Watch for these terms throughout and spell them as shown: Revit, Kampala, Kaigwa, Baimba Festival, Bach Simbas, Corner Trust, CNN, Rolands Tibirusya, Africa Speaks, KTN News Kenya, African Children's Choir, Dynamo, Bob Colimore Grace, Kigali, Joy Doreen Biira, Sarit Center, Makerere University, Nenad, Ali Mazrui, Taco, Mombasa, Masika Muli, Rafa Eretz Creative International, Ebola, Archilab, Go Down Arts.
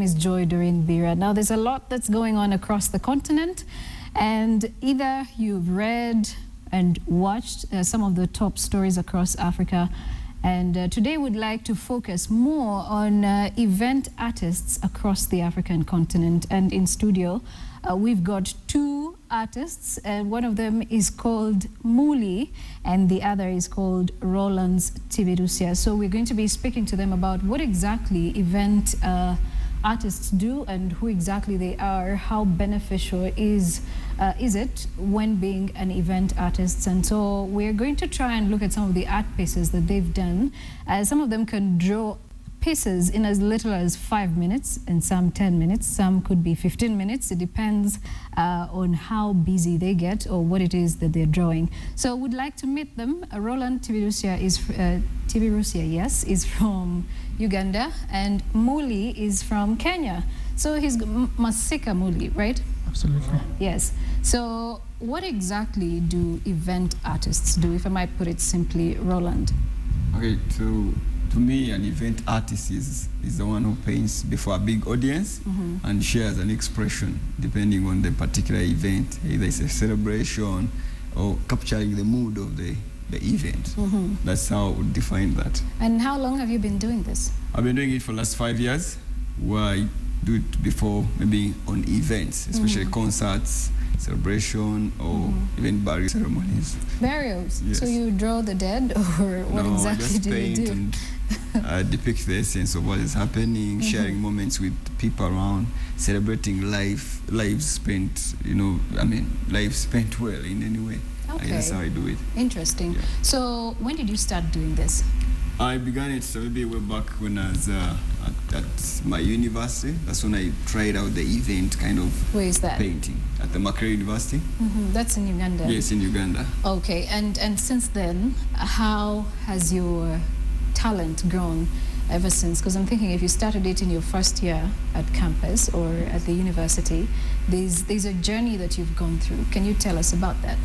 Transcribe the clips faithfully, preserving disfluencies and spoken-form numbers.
Miss Joy Doreen Biira. Now, there's a lot that's going on across the continent, and either you've read and watched uh, some of the top stories across Africa, and uh, today we'd like to focus more on uh, event artists across the African continent. And in studio, uh, we've got two artists, and one of them is called Muli, and the other is called Rolands Tibirusya. So we're going to be speaking to them about what exactly event uh, artists do and who exactly they are, how beneficial is uh, is it when being an event artist. And so we're going to try and look at some of the art pieces that they've done. Uh, some of them can draw pieces in as little as five minutes and some ten minutes, some could be fifteen minutes. It depends uh, on how busy they get or what it is that they're drawing. So we'd like to meet them. Uh, Rolands Tibirusya is uh, Tibirusya, yes, is from Uganda, and Muli is from Kenya. So he's Masika Muli, right? Absolutely. Yes. So what exactly do event artists do, if I might put it simply, Roland? Okay, to to me, an event artist is is the one who paints before a big audience, mm-hmm. and shares an expression depending on the particular event. Either it's a celebration or capturing the mood of the the event. Mm-hmm. That's how I would define that. And how long have you been doing this? I've been doing it for the last five years, where I do it before maybe on events, especially mm-hmm. concerts, celebration, or mm-hmm. even burial ceremonies. Burials? Yes. So you draw the dead, or what no, exactly do you do? And, uh, depict the essence of what is happening, mm-hmm. sharing moments with people around, celebrating life, lives spent, you know, I mean, lives spent well in any way. Okay. That's how I do it. Interesting. Yeah. So when did you start doing this? I began it maybe way back when I was uh, at, at my university. That's when I tried out the event kind of Where is that? painting at the Makerere University. Mm-hmm. That's in Uganda? Yes, in Uganda. Okay, and, and since then, how has your talent grown ever since? Because I'm thinking if you started it in your first year at campus or at the university, there's, there's a journey that you've gone through. Can you tell us about that?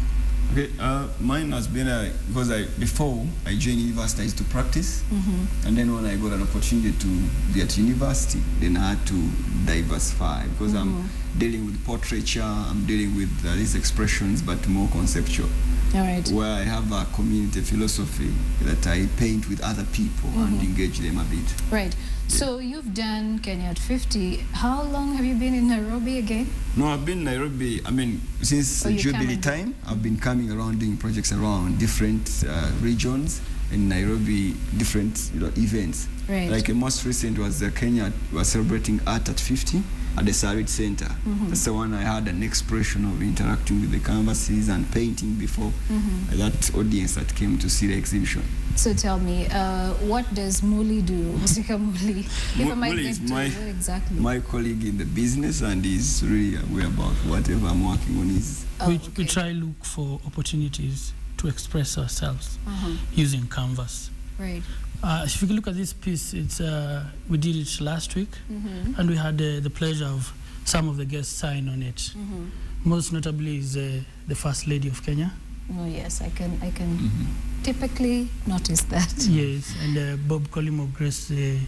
Okay, uh, mine has been uh, because I before I joined university, I used to practice, mm-hmm. and then when I got an opportunity to be at university, then I had to diversify because mm-hmm. I'm dealing with portraiture, I'm dealing with uh, these expressions, but more conceptual. All right. Where I have a community philosophy that I paint with other people mm-hmm. and engage them a bit. Right. Yeah. So you've done Kenya at fifty. How long have you been in Nairobi again? No, I've been in Nairobi, I mean, since oh, Jubilee time, I've been coming around doing projects around different uh, regions in Nairobi, different you know, events. Right. Like the most recent was the Kenya was celebrating art at fifty. At the Sarit Center. Mm-hmm. That's the one I had an expression of interacting with the canvases and painting before mm-hmm. that audience that came to see the exhibition. So tell me, uh, what does Muli do? Masika Muli. If I might get to my, what exactly? My colleague in the business, and he's really aware about whatever I'm working on. Is oh, we, okay. we try to look for opportunities to express ourselves uh-huh. using canvas. Right. Uh, if you look at this piece, it's, uh, we did it last week, mm-hmm. and we had uh, the pleasure of some of the guests sign on it. Mm-hmm. Most notably is uh, the First Lady of Kenya. Oh yes, I can, I can mm-hmm. typically notice that. Yes, and uh, Bob Colimore Grace. Uh,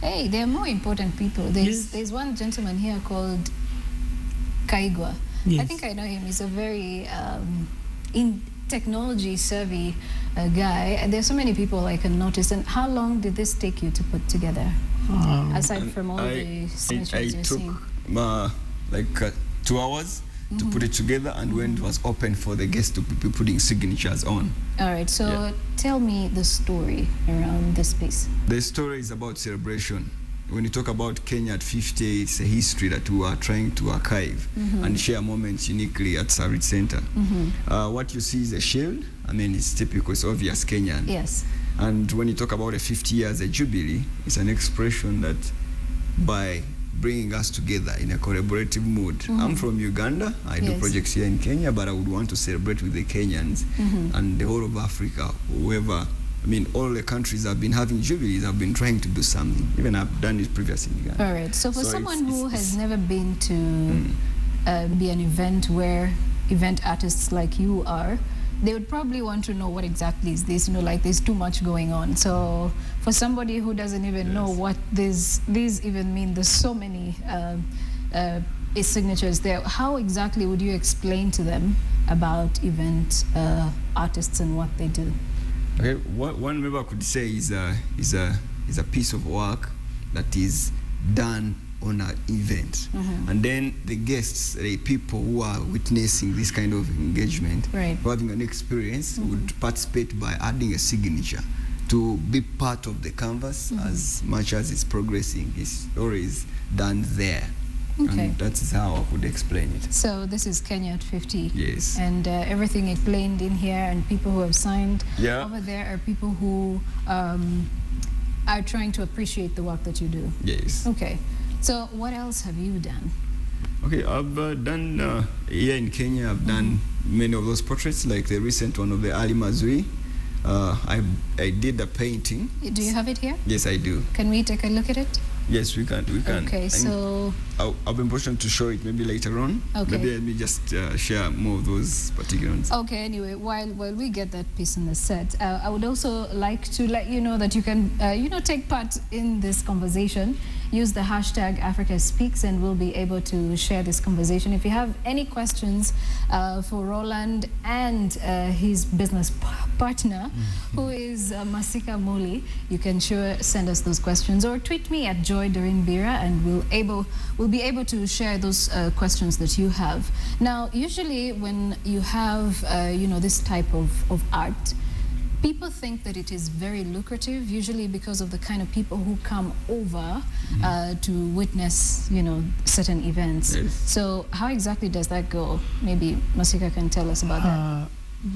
hey, there are more important people. There's, yes. there's one gentleman here called Kaigwa. Yes. I think I know him. He's a very um, in. technology savvy uh, guy, and there's so many people I can notice. And how long did this take you to put together? Um, Aside from all I, the I, I you're took my, like uh, two hours mm-hmm. to put it together, and when it was open for the guests to be putting signatures on. All right. So yeah. tell me the story around this piece. The story is about celebration. When you talk about Kenya at fifty, it's a history that we are trying to archive mm-hmm. and share moments uniquely at Sarit Center. Mm-hmm. Uh, what you see is a shield. I mean, it's typical, it's obvious Kenyan. Yes. And when you talk about the fifty years, a jubilee, it's an expression that by bringing us together in a collaborative mood. Mm-hmm. I'm from Uganda. I yes. do projects here in Kenya, but I would want to celebrate with the Kenyans mm-hmm. and the whole of Africa, whoever. I mean, all the countries have been having jubilees, have been trying to do something. Even I've done it previously. All right. So for so someone it's, it's, who it's, has never been to mm. uh, be an event where event artists like you are, they would probably want to know what exactly is this, you know, like there's too much going on. So for somebody who doesn't even yes. know what these these even mean, there's so many uh, uh, signatures there. How exactly would you explain to them about event uh, artists and what they do? Okay, what one member could say is a is a is a piece of work that is done on an event, mm-hmm. and then the guests, the people who are witnessing this kind of engagement, right. who are having an experience, mm-hmm. would participate by adding a signature to be part of the canvas mm-hmm. as much as it's progressing. It's always done there. Okay. And that is how I would explain it. So this is Kenya at fifty. Yes. And uh, everything explained in here, and people who have signed yeah. over there are people who um, are trying to appreciate the work that you do. Yes. Okay. So what else have you done? Okay, I've uh, done, uh, here in Kenya, I've mm-hmm. done many of those portraits, like the recent one of the Ali Mazrui. Uh, I, I did a painting. Do you have it here? Yes, I do. Can we take a look at it? Yes, we can. We can. Okay, so I'll, I'll be important to show it maybe later on. Okay. Maybe let me just uh, share more of those particular ones. Okay, anyway, while while we get that piece on the set, uh, I would also like to let you know that you can, uh, you know, take part in this conversation. Use the hashtag Africa Speaks, and we'll be able to share this conversation. If you have any questions uh, for Roland and uh, his business partner, mm-hmm. who is uh, Masika Muli, you can sure send us those questions, or tweet me at Joy Doreen Biira, and we'll able we'll be able to share those uh, questions that you have. Now, usually when you have uh, you know, this type of of art, people think that it is very lucrative, usually because of the kind of people who come over mm-hmm. uh, to witness, you know, certain events. Yes. So how exactly does that go? Maybe Masika can tell us about uh, that.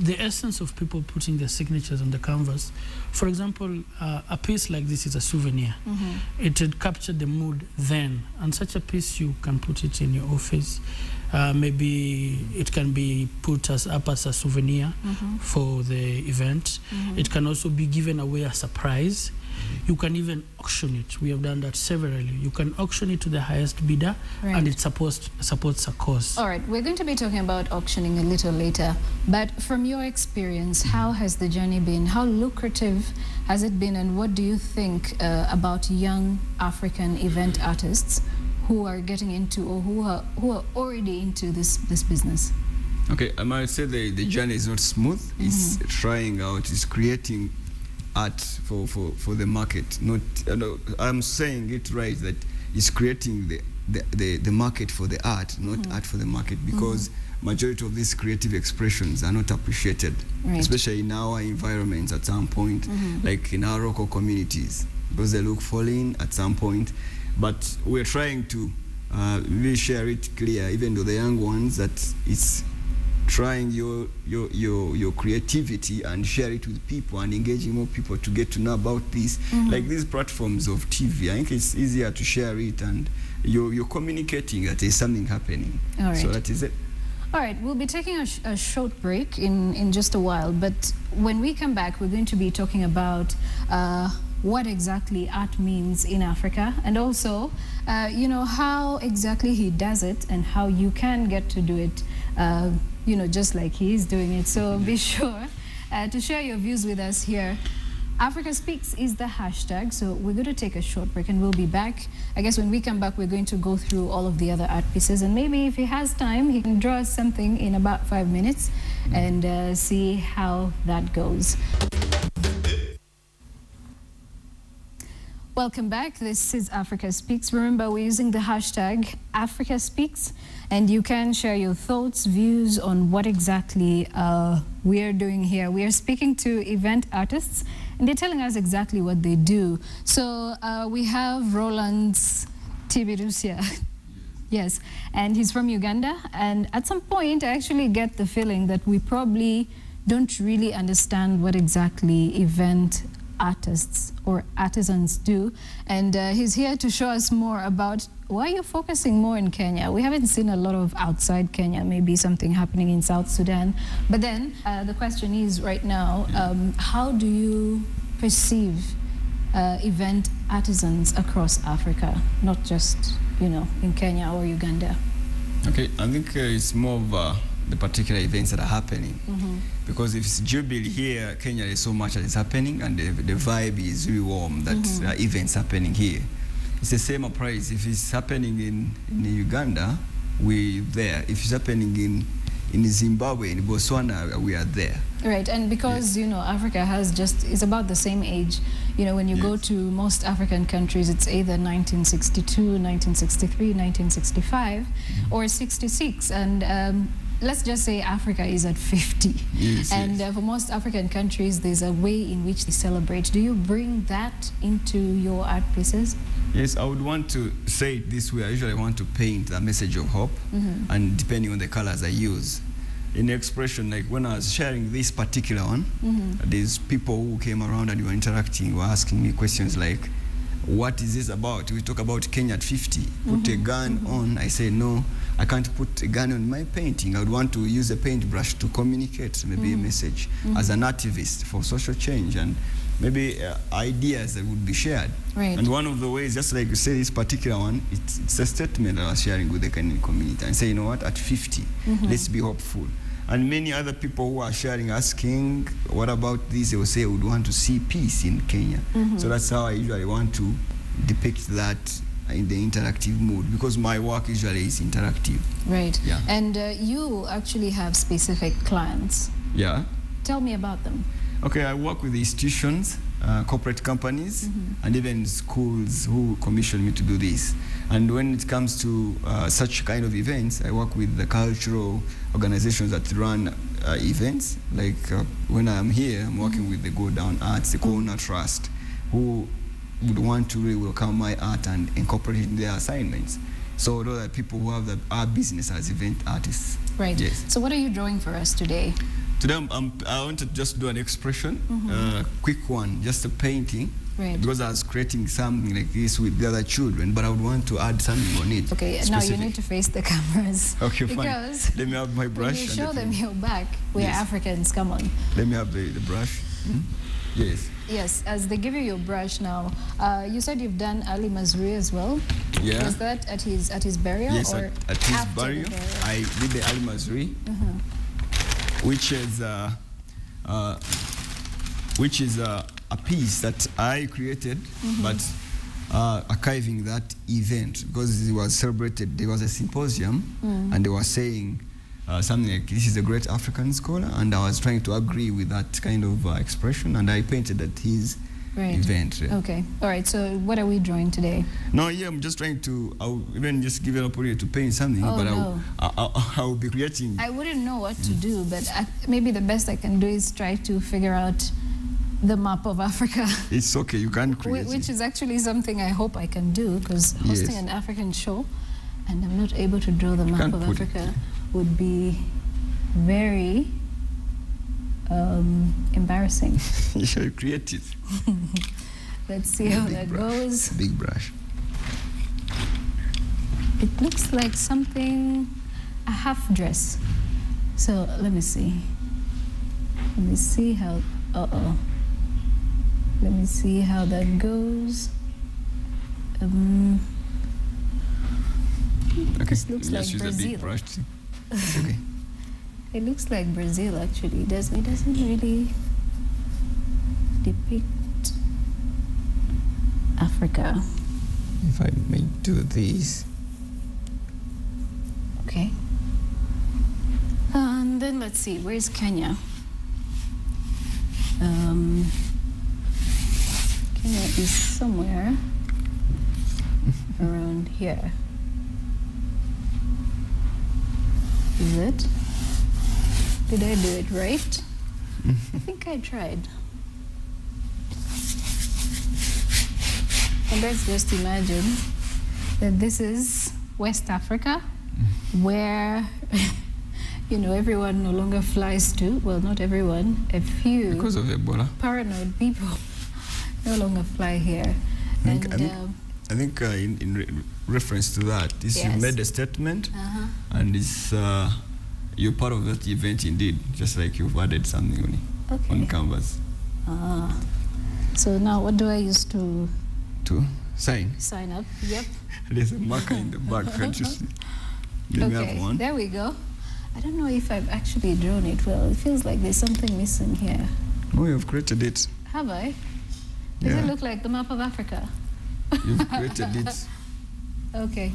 The essence of people putting their signatures on the canvas, for example, uh, a piece like this is a souvenir. Mm-hmm. It had captured the mood then, and such a piece you can put it in your office. Uh, maybe it can be put as up as a souvenir mm-hmm. for the event. Mm-hmm. It can also be given away as a prize. Mm-hmm. You can even auction it. We have done that severally. You can auction it to the highest bidder, right. and it supports supports a cause. All right, we're going to be talking about auctioning a little later. But from your experience, how has the journey been? How lucrative has it been? And what do you think uh, about young African event artists who are getting into, or who are who are already into this this business? Okay, I might say the the journey is not smooth. Mm-hmm. It's trying out. It's creating art for for for the market. Not, you know, I'm saying it right that it's creating the the the, the market for the art, not mm-hmm. art for the market, because mm-hmm. majority of these creative expressions are not appreciated, right. especially in our environments. At some point, mm-hmm. like in our local communities, because they look falling at some point. But we're trying to uh, really share it clear, even to the young ones, that it's trying your, your, your, your creativity and share it with people and engaging more people to get to know about this. Mm-hmm. Like these platforms of T V, I think it's easier to share it, and you're, you're communicating that there's something happening. All right. So that is it. All right, we'll be taking a, sh a short break in, in just a while, but when we come back, we're going to be talking about uh, what exactly art means in Africa, and also, uh, you know, how exactly he does it and how you can get to do it, uh, you know, just like he is doing it. So be sure uh, to share your views with us here. Africa Speaks is the hashtag, so we're going to take a short break and we'll be back. I guess when we come back, we're going to go through all of the other art pieces, and maybe if he has time, he can draw us something in about five minutes and uh, see how that goes. Welcome back. This is Africa Speaks. Remember, we're using the hashtag Africa Speaks, and you can share your thoughts, views on what exactly uh, we are doing here. We are speaking to event artists, and they're telling us exactly what they do. So uh, we have Rolands Tibirusya. Yes, and he's from Uganda. And at some point, I actually get the feeling that we probably don't really understand what exactly event artists or artisans do, and uh, he's here to show us more about why you're focusing more in Kenya. We haven't seen a lot of outside Kenya, maybe something happening in South Sudan, but then uh, the question is right now, um, how do you perceive uh, event artisans across Africa, not just, you know, in Kenya or Uganda? Okay, I think uh, it's more of a, the particular events that are happening. Mm-hmm. Because if it's Jubilee here, Kenya, there's so much that is happening, and the, the vibe is really warm that mm-hmm. there are events happening here. It's the same applies. If it's happening in, in Uganda, we're there. If it's happening in in Zimbabwe, in Botswana, we are there. Right, and because, yes. you know, Africa has just, it's about the same age. You know, when you yes. go to most African countries, it's either nineteen sixty-two, nineteen sixty-three, nineteen sixty-five, mm-hmm. or sixty-six. And um, let's just say Africa is at fifty. Yes, and yes. Uh, for most African countries, there's a way in which they celebrate. Do you bring that into your art pieces? Yes, I would want to say it this way. I usually want to paint a message of hope, mm-hmm. and depending on the colors I use. In expression, like when I was sharing this particular one, mm-hmm. there's people who came around and were interacting, were asking me questions like, what is this about? We talk about Kenya at fifty. Mm-hmm. Put a gun mm-hmm. on. I say, no, I can't put a gun on my painting. I would want to use a paintbrush to communicate maybe mm-hmm. a message mm-hmm. as an activist for social change. and. Maybe uh, ideas that would be shared. Right. And one of the ways, just like you say, this particular one, it's, it's a statement that I was sharing with the Kenyan community and say, you know what, at fifty, mm-hmm. let's be hopeful. And many other people who are sharing, asking, what about this? They will say, I would want to see peace in Kenya. Mm-hmm. So that's how I usually want to depict that in the interactive mode, because my work usually is interactive. Right. Yeah. And uh, you actually have specific clients. Yeah. Tell me about them. Okay, I work with institutions, uh, corporate companies, mm-hmm. and even schools who commission me to do this. And when it comes to uh, such kind of events, I work with the cultural organizations that run uh, events. Like uh, when I'm here, I'm working mm-hmm. with the Go Down Arts, the Corner Trust, who would want to really welcome my art and incorporate it in their assignments. So those are people who have the, our business as event artists. Right. Yes. So what are you drawing for us today? Today I'm, I'm, I want to just do an expression, mm-hmm. uh, quick one, just a painting. Right. Because I was creating something like this with the other children, but I would want to add something on it. Okay, specific. Now you need to face the cameras. Okay, fine. Because let me have my brush. When you show them your back, we're yes. Africans, come on. Let me have the, the brush. Mm-hmm. Yes. Yes, as they give you your brush now, uh, you said you've done Ali Mazrui as well. Yeah. Is that at his at his burial? Yes, or at, at his burial, burial, I did the Ali Mazrui. Uh-huh. Which is, uh, uh, which is uh, a piece that I created, mm-hmm. but uh, archiving that event, because it was celebrated. There was a symposium, mm. and they were saying uh, something like, this is a great African scholar, and I was trying to agree with that kind of uh, expression, and I painted at his right. event. Uh, okay. All right, so what are we drawing today? No, yeah, I'm just trying to, I'll even just give an opportunity to paint something, oh, but no. I'll, I'll, I'll be creating. I wouldn't know what to do, but I, maybe the best I can do is try to figure out the map of Africa. It's okay, you can create Which it. is actually something I hope I can do, because hosting yes. an African show and I'm not able to draw the you map of Africa it. would be very um, embarrassing. You shall create it. Let's see how that brush. goes. Big brush. It looks like something, a half dress. So let me see. Let me see how, uh-oh. Let me see how that goes. Um, okay. This looks Let's like use Brazil. A big brush. Okay. It looks like Brazil, actually. It doesn't, it doesn't really depict Africa. If I may do these. Okay. And then let's see, where's Kenya? Um, Kenya is somewhere around here. Is it? Did I do it right? I think I tried. And let's just imagine that this is West Africa, where you know everyone no longer flies to, well, not everyone, a few because of Ebola paranoid people no longer fly here. I and think, I think, um, I think uh, in, in re reference to that, this yes. you made a statement, uh-huh. and it's uh, you're part of that event indeed, just like you've added something on it, okay. on canvas. Ah, so now what do I use to to sign sign up? Yep. There's a marker in the back, can't you see? Okay, there we go. I don't know if I've actually drawn it well. It feels like there's something missing here. Oh, you've created it. Have I? Does yeah. it look like the map of Africa? You've created it. Okay.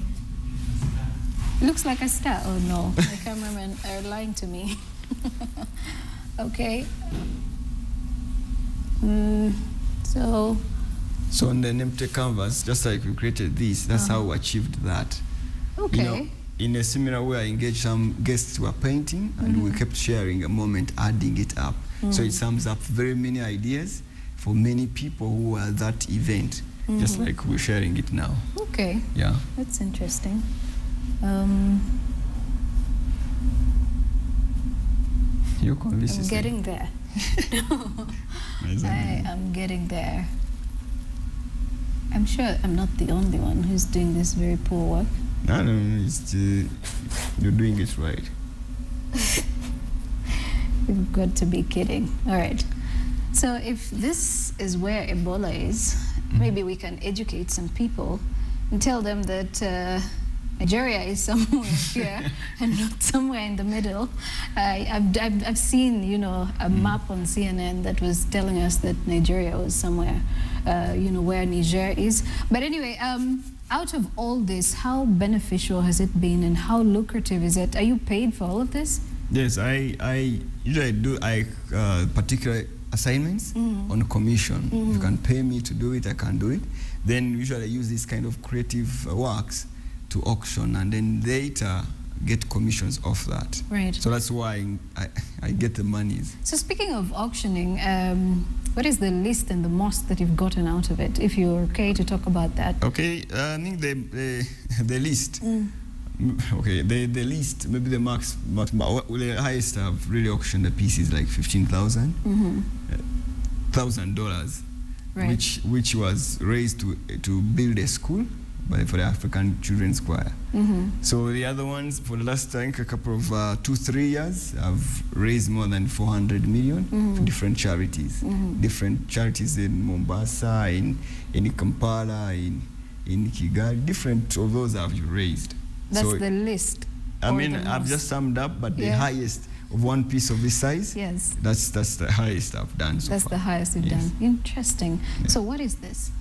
It looks like a star. Oh, no. The cameramen are lying to me. Okay. Mm, so... So on an empty canvas, just like we created this, that's uh-huh. how we achieved that. Okay. You know, in a similar way, I engaged some guests who are painting, and mm-hmm. we kept sharing a moment, adding it up. Mm-hmm. So it sums up very many ideas for many people who were at that event, mm-hmm. just like we're sharing it now. Okay. Yeah. That's interesting. Um, You're convincing. I'm getting there. No. I am getting there. I'm sure I'm not the only one who's doing this very poor work. No, no, it's uh, you're doing it right. You've got to be kidding. All right. So if this is where Ebola is, mm-hmm. maybe we can educate some people and tell them that uh, Nigeria is somewhere here and not somewhere in the middle. I, I've, I've, I've seen, you know, a mm-hmm. map on C N N that was telling us that Nigeria was somewhere, uh, you know, where Niger is. But anyway, um, out of all this, how beneficial has it been and how lucrative is it? Are you paid for all of this? Yes, I, I usually do I, uh, particular assignments mm-hmm. on commission. Mm-hmm. You can pay me to do it, I can do it. Then usually I use this kind of creative uh, works to auction, and then later get commissions off that. Right. So that's why I, I get the monies. So speaking of auctioning, um, what is the least and the most that you've gotten out of it, if you're okay to talk about that? Okay, uh, I think the, the, the least, mm. okay, the, the least, maybe the max, but the highest I've really auctioned a piece is like fifteen thousand dollars, mm-hmm. one thousand dollars, right. which, which was raised to, to build a school for the African Children's Choir. Mm-hmm. So the other ones, for the last I think, a couple of uh, two, three years, I've raised more than four hundred million mm-hmm. for different charities. Mm-hmm. Different charities in Mombasa, in, in Kampala, in, in Kigali, different of those I've raised. That's so the list. I mean, I've most. just summed up, but yeah. the highest of one piece of this size, yes. that's, that's the highest I've done so That's far. the highest you've yes. done. Interesting. Yeah. So what is this?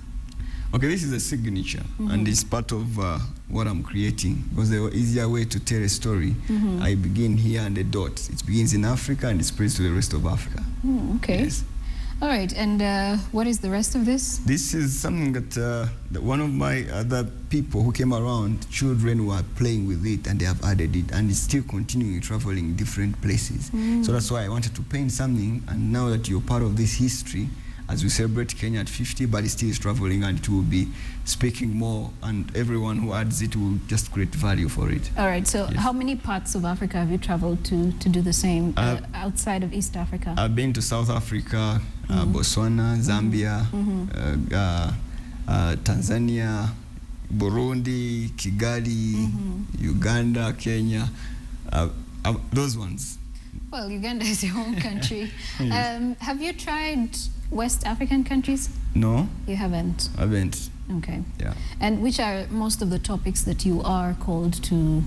Okay, this is a signature, mm-hmm. and it's part of uh, what I'm creating. Because the easier way to tell a story, mm-hmm. I begin here and the dots. It begins in Africa and it spreads to the rest of Africa. Mm, okay. Yes. All right, and uh, what is the rest of this? This is something that, uh, that one of my other people who came around, children were playing with it and they have added it, and it's still continuing traveling different places. Mm. So that's why I wanted to paint something, and now that you're part of this history, as we celebrate Kenya at fifty, but it still is traveling and it will be speaking more, and everyone who adds it will just create value for it. All right, so yes. how many parts of Africa have you traveled to to do the same uh, uh, outside of East Africa? I've been to South Africa, mm-hmm. uh, Botswana, Zambia, mm-hmm. uh, uh, Tanzania, Burundi, Kigali, mm-hmm. Uganda, Kenya, uh, uh, those ones. Well, Uganda is your home country. Yes. um, have you tried West African countries? No. You haven't? I haven't. Okay. Yeah. And which are most of the topics that you are called to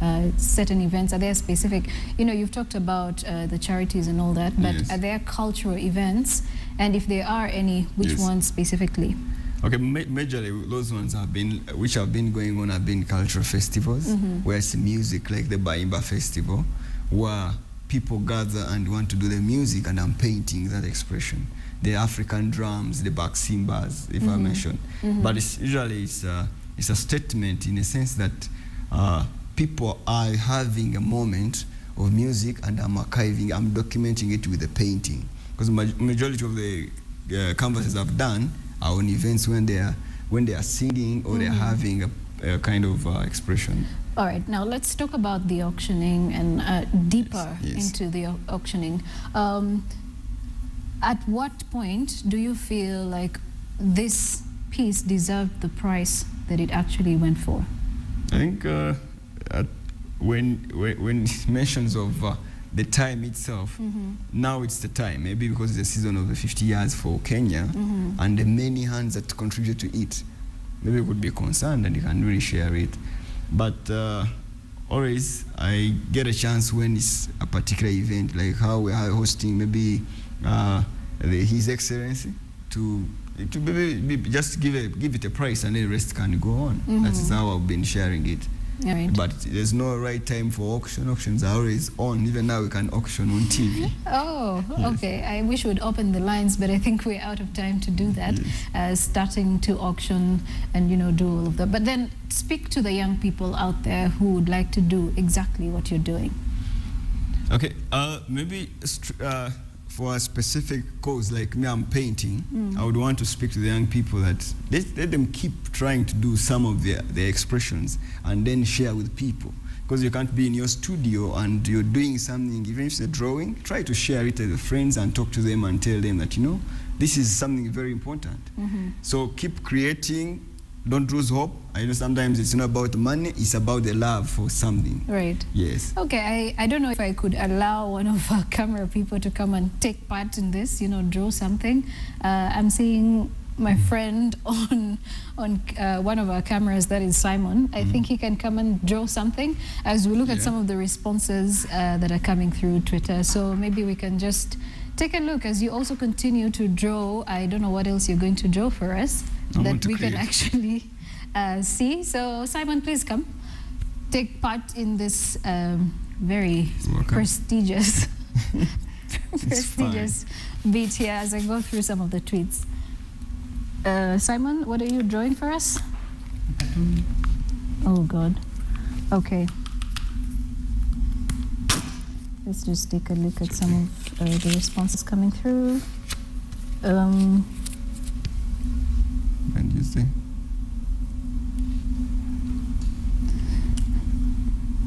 uh, certain events? Are there specific, you know, you've talked about uh, the charities and all that, but yes. are there cultural events? And if there are any, which yes. ones specifically? Okay, ma majorly those ones have been, which have been going on have been cultural festivals, mm-hmm. where it's music, like the Baimba Festival, where people gather and want to do the music, and I'm painting that expression. The African drums, the Bach Simbas, if mm-hmm. I mentioned. Mm-hmm. But it's usually it's a, it's a statement in a sense that uh, people are having a moment of music, and I'm archiving, I'm documenting it with a painting. Because the majority of the uh, canvases I've done are on events when they are, when they are singing or mm-hmm. they're having a, a kind of uh, expression. All right, now let's talk about the auctioning and uh, deeper yes, yes. into the au auctioning. Um, At what point do you feel like this piece deserved the price that it actually went for? I think uh, at when, when when it mentions of uh, the time itself, mm-hmm. now it's the time, maybe because it's the season of the fifty years for Kenya, mm-hmm. and the many hands that contribute to it, maybe we would be concerned and you can really share it. But uh, always I get a chance when it's a particular event, like how we are hosting maybe uh, the, His Excellency, to to be, be, just give a, give it a price and the rest can go on. Mm-hmm. That is how I've been sharing it. Right. But there's no right time for auction. Auctions are always on. Even now we can auction on T V. Oh, yes. Okay. I wish we'd open the lines, but I think we're out of time to do that. Yes. Uh, starting to auction and, you know, do all of that. But then speak to the young people out there who would like to do exactly what you're doing. Okay. Uh, maybe uh, for a specific cause, like me, I'm painting. Mm. I would want to speak to the young people that let, let them keep trying to do some of their, their expressions and then share with people. Because you can't be in your studio and you're doing something, even if it's a drawing, try to share it with your friends and talk to them and tell them that, you know, this is something very important. Mm-hmm. So keep creating. Don't lose hope. I know sometimes it's not about money, it's about the love for something. Right. Yes. Okay, I, I don't know if I could allow one of our camera people to come and take part in this, you know, draw something. Uh, I'm seeing my friend on on uh, one of our cameras, that is Simon. I mm-hmm. think he can come and draw something as we look yeah. at some of the responses uh, that are coming through Twitter. So maybe we can just take a look as you also continue to draw. I don't know what else you're going to draw for us. I that we create. Can actually uh, see. So, Simon, please come. Take part in this um, very prestigious, prestigious beat here as I go through some of the tweets. Uh, Simon, what are you drawing for us? Mm. Oh, God. Okay. Let's just take a look at some of uh, the responses coming through. Um, And you see.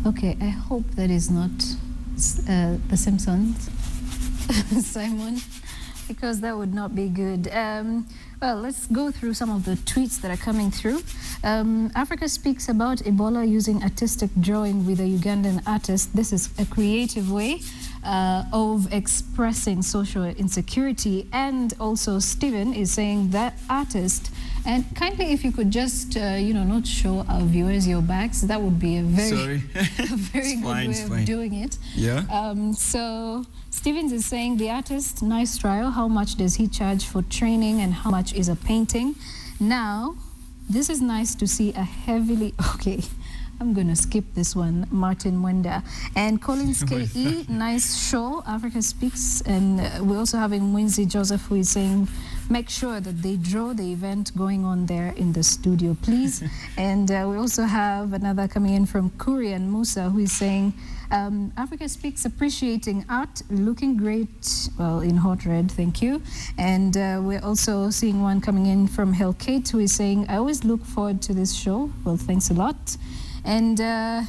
Okay, I hope that is not uh, The Simpsons, Simon, because that would not be good. Um, well, let's go through some of the tweets that are coming through. Um, Africa Speaks about Ebola using artistic drawing with a Ugandan artist. This is a creative way Uh, of expressing social insecurity. And also Stephen is saying that artist, and kindly if you could just uh, you know, not show our viewers your backs, that would be a very a very good fine, way of fine. doing it. Yeah. Um, so Stevens is saying the artist, nice trial. How much does he charge for training and how much is a painting? Now this is nice to see a heavily okay. I'm going to skip this one, Martin Wenda. And Collins K E, nice show, Africa Speaks. And uh, we're also having Mwinzi Joseph, who is saying, make sure that they draw the event going on there in the studio, please. And uh, we also have another coming in from Kurian Musa, who is saying, um, Africa Speaks, appreciating art, looking great, well, in hot red, thank you. And uh, we're also seeing one coming in from Hellkate, who is saying, I always look forward to this show. Well, thanks a lot. And uh,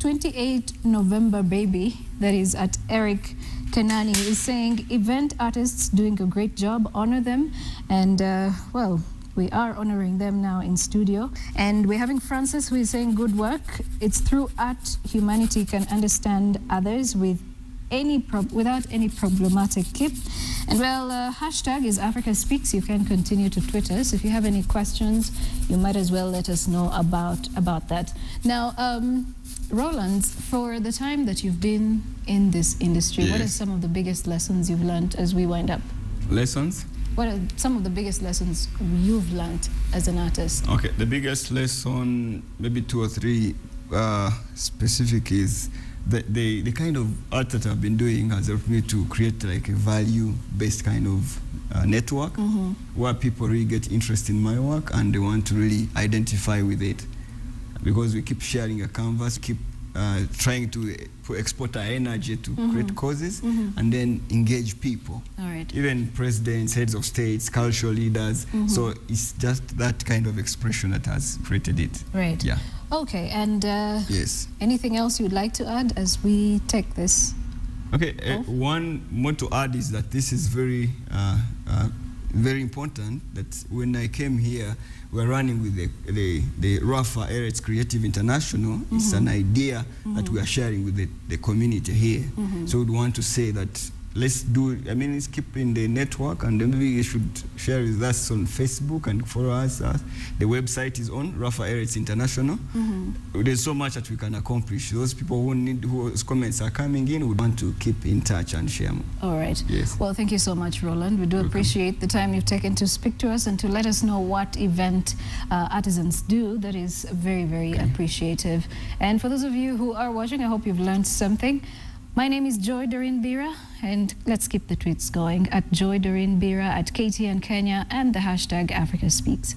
twenty-eighth November baby, that is at Eric Kenani, is saying event artists doing a great job, honor them. And uh, well, we are honoring them now in studio. And we're having Francis, who is saying good work. It's through art humanity can understand others with any prob without any problematic kip. And well, uh, hashtag is Africa Speaks. You can continue to Twitter us. So if you have any questions, you might as well let us know about about that. Now, um, Roland, for the time that you've been in this industry, yes. what are some of the biggest lessons you've learned as we wind up? Lessons? What are some of the biggest lessons you've learned as an artist? Okay, the biggest lesson, maybe two or three uh, specific, is The, the, the kind of art that I've been doing has helped me to create like a value-based kind of uh, network mm-hmm. where people really get interest in my work and they want to really identify with it. Because we keep sharing a canvas, keep uh, trying to export our energy to mm-hmm. create causes mm-hmm. and then engage people. All right. Even presidents, heads of states, cultural leaders. Mm-hmm. So it's just that kind of expression that has created it. Right. Yeah. Okay, and uh, yes. anything else you'd like to add as we take this? Okay, uh, one more to add is that this is very, uh, uh, very important. That when I came here, we're running with the the, the Rafa Eretz Creative International. Mm-hmm. It's an idea mm-hmm. that we are sharing with the, the community here. Mm-hmm. So we'd want to say that let's do, I mean, let's keep in the network, and then maybe you should share with us on Facebook and follow us. Uh, the website is on Rafa Eretz International. Mm-hmm. There's so much that we can accomplish. Those people who need, whose comments are coming in, we want to keep in touch and share more. All right. Yes. Well, thank you so much, Roland. We do Welcome. appreciate the time you've taken to speak to us and to let us know what event uh, artisans do. That is very, very okay. appreciative. And for those of you who are watching, I hope you've learned something. My name is Joy Doreen Biira, and let's keep the tweets going at Joy Doreen Biira, at K T N Kenya, and the hashtag Africa Speaks.